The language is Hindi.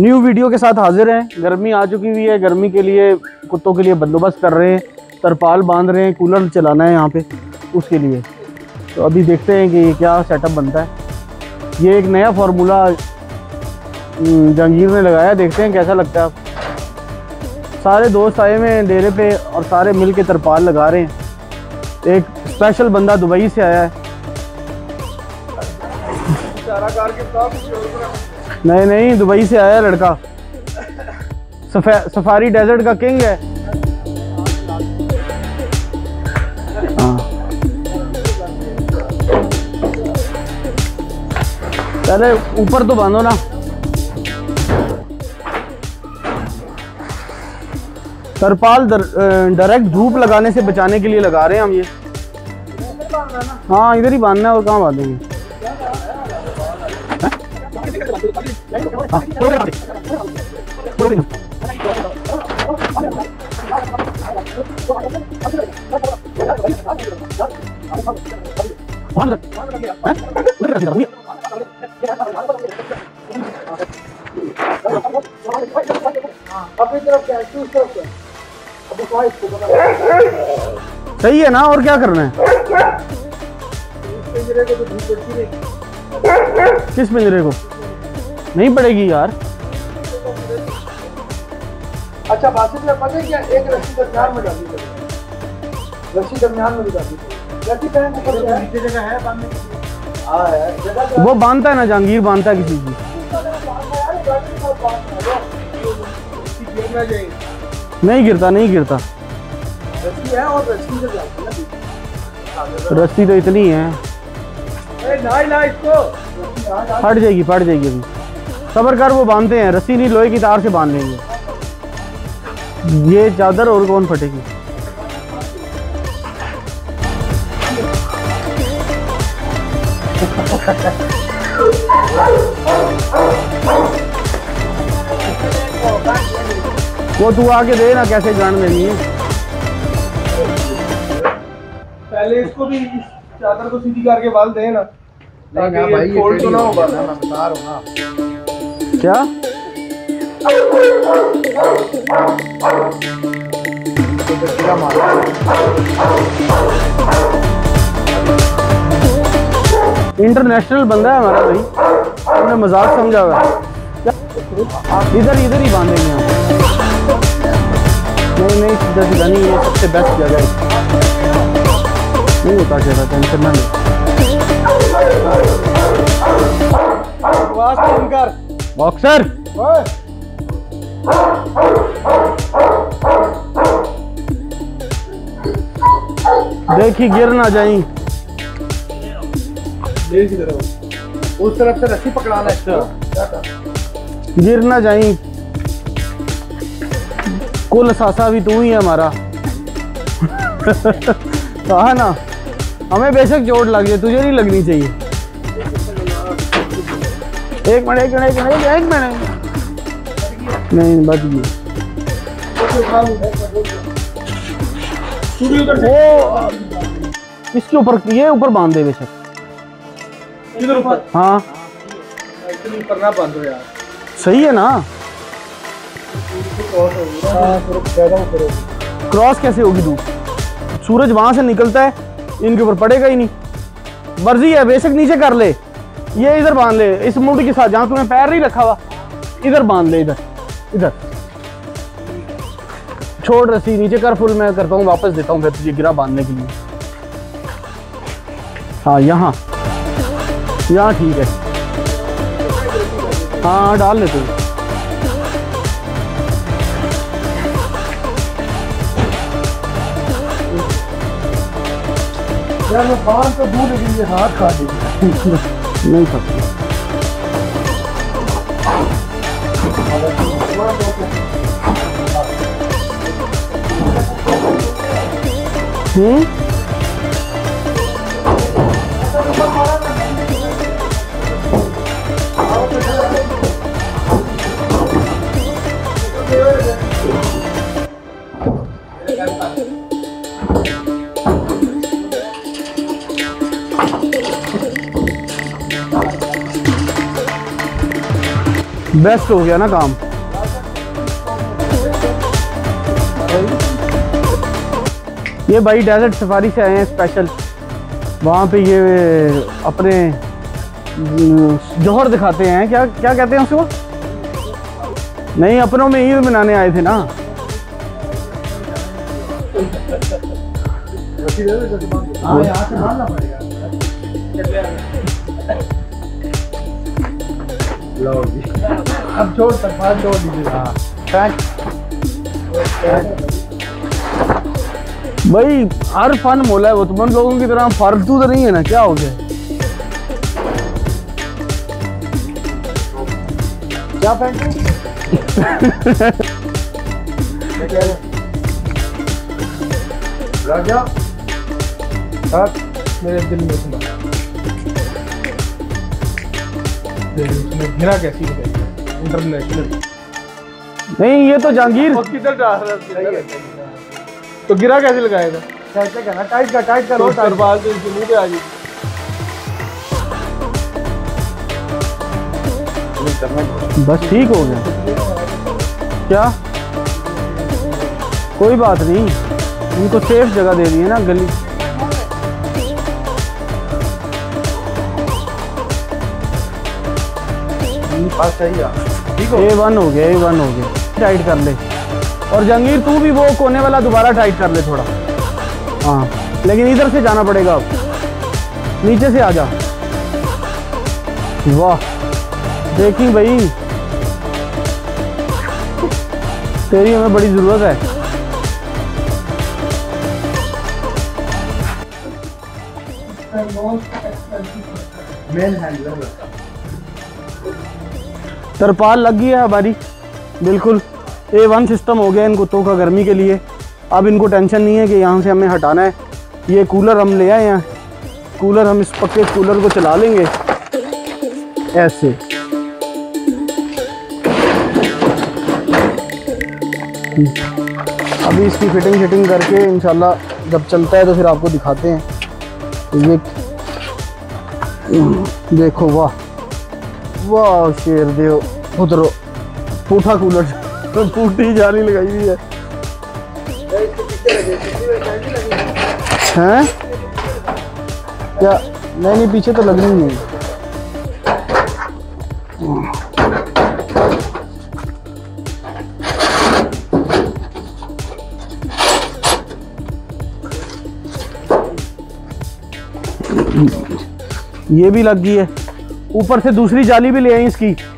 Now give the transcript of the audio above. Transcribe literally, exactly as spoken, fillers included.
न्यू वीडियो के साथ हाजिर हैं। गर्मी आ चुकी हुई है, गर्मी के लिए कुत्तों के लिए बंदोबस्त कर रहे हैं, तरपाल बांध रहे हैं, कूलर चलाना है यहाँ पे उसके लिए। तो अभी देखते हैं कि ये क्या सेटअप बनता है। ये एक नया फार्मूला जंगीर ने लगाया, देखते हैं कैसा लगता है। सारे दोस्त आए हुए हैं डेरे पे और सारे मिल के तरपाल लगा रहे हैं। एक स्पेशल बंदा दुबई से आया है। नहीं नहीं, दुबई से आया लड़का, सफारी डेजर्ट का किंग है। हाँ, पहले ऊपर तो बांधो ना। तरपाल डायरेक्ट धूप लगाने से बचाने के लिए लगा रहे हैं हम ये। हाँ, इधर ही बांधना है और कहाँ बांधेंगे। सही है ना, और क्या करना है? किस पिंजरे को नहीं पड़ेगी यार। अच्छा, बासित ने पता क्या, एक रस्सी दरमियान में डाली थी, रस्सी दरमियान में डाली थी। रस्सी कहीं ऊपर है, नीचे जगह है बांधने की। हां यार, जगह वो बांधता है ना, जहांगीर बांधता है किसी की। नहीं गिरता, नहीं गिरता। रस्सी है और रस्सी से जाती है। रस्सी तो इतनी है, ए ना हिला इसको, फट जाएगी, फट जाएगी। अभी सबर कर, वो बांधते हैं, रस्सी नहीं लोहे की तार से बांध लेंगे। ये चादर और कौन फटेगी। वो तू आके दे ना, कैसे गांड लेनी है। पहले इसको भी, इस चादर को सीधी करके बांध दे ना, भाई फोल्ड तो ना होगा ना, तार होगा क्या। इंटरनेशनल बंदा है हमारा भाई, हमने मजाक समझा हुआ है। इधर इधर ही बांधेंगे हम। नहीं नहीं, सीधा सीधा नहीं, ये सबसे बेस्ट जगह है। नहीं होता क्या, टेंशन ना ले। बॉक्सर देखिए, गिर ना जाए। उस तरफ से रस्सी पकड़ाना है, गिर ना जाए। कुल सासा भी तू ही है हमारा। कहा ना, हमें बेशक चोट लग जाए, तुझे नहीं लगनी चाहिए। एक मिनट एक मिनट एक मिनट नहीं, बच गई। इसके ऊपर, ये ऊपर बांध दे बेशक। हाँ, सही है ना। क्रॉस कैसे होगी दूर, सूरज वहां से निकलता है, इनके ऊपर पड़ेगा ही नहीं। मर्जी है बेशक, नीचे कर ले, ये इधर बांध ले, इस मुंड के साथ जहां तूने पैर नहीं रखा हुआ, इधर बांध ले। इधर इधर छोड़ रस्सी, नीचे कर। फुल मैं करता हूँ, वापस देता हूँ फिर तुझे गिरा बांधने के लिए। हाँ, यहाँ यहाँ ठीक है। हाँ, डाल ले तू। यार मैं बांध तो दूर, लेकिन ये हाथ खा देगा। नहीं सकती। बेस्ट हो गया ना काम। ये भाई डेजर्ट सफारी से आए हैं स्पेशल, वहाँ पे ये अपने जोहर दिखाते हैं, क्या क्या कहते हैं उसको, नहीं अपनों में ईद मनाने आए थे ना। अब छोड़ छोड़ दीजिए भाई, हर फन मोला है वो, तुम उन लोगों की तरह फालतू तो नहीं है ना, क्या हो गया, क्या राजा मेरे दिल में सुना घिरा कैसी इंटरनेशनल, नहीं ये तो जहांगीर तो गिरा कैसे लगाएगा, टाइट का टाइट का लोड तरपाल से इसके मुंह पे आ गई, बस ठीक हो गया। क्या कोई बात नहीं, इनको सेफ जगह दे दी है ना गली। ठीक ए वन हो गया, ए वन हो गया, टाइट कर ले। और जहांगीर तू भी वो कोने वाला दोबारा टाइट कर ले थोड़ा, हाँ लेकिन इधर से जाना पड़ेगा, अब नीचे से आ जा। वाह देखी भाई, तेरी हमें बड़ी जरूरत है। तरपाल लग गई है हमारी, बिल्कुल ए वन सिस्टम हो गया इन कुत्तों का गर्मी के लिए। अब इनको टेंशन नहीं है कि यहाँ से हमें हटाना है। ये कूलर हम ले आए हैं, कूलर हम इस पक्के कूलर को चला लेंगे ऐसे, अभी इसकी फिटिंग शिटिंग करके इंशाल्लाह जब चलता है तो फिर आपको दिखाते हैं। ये देखो वाह वाह शेर देव उतरो, पूठा कूलर तो पूठी जाली लगाई हुई है, हैं क्या, नहीं नहीं पीछे तो लगनी नहीं है। ये भी लग गई है, ऊपर से दूसरी जाली भी ले आई इसकी।